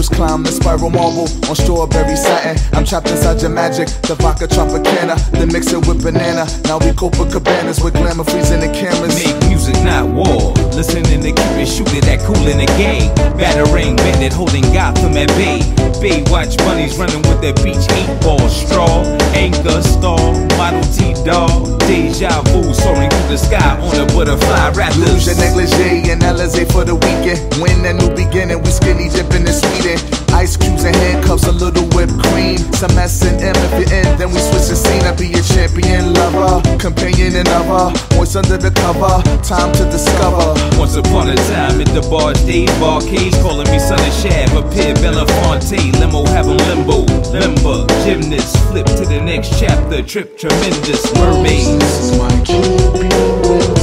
first climb the spiral marble on strawberry satin. I'm trapped inside your magic, the vodka Tropicana, then mix it with banana. Now we Copacabanas with glamour freezing the cameras. Make music, not war. Listening to Cupid, shoot it at cool in the game. Battering bandit holding Gotham at bay. Baywatch bunnies running with that beach 8-ball straw. Anchor star, model T dog. Deja vu soaring through the sky on a butterfly raptors. Lose your negligee and Alizé for the weekend. Win a new beginning, we skinny dipping in Sweden. Ice cubes and handcuffs, a little whipped cream. Some S&M if you're in, then we switch the scene. I be your champion lover, companion and other. Voice under the cover, time to discover. Once upon a time at the bar, Dave Barcage calling me Son of Shab, a Pierre Belafonte. Limo, have a limbo, limber, gymnast. Flip to the next chapter, trip tremendous mermaids. This is my Cupid.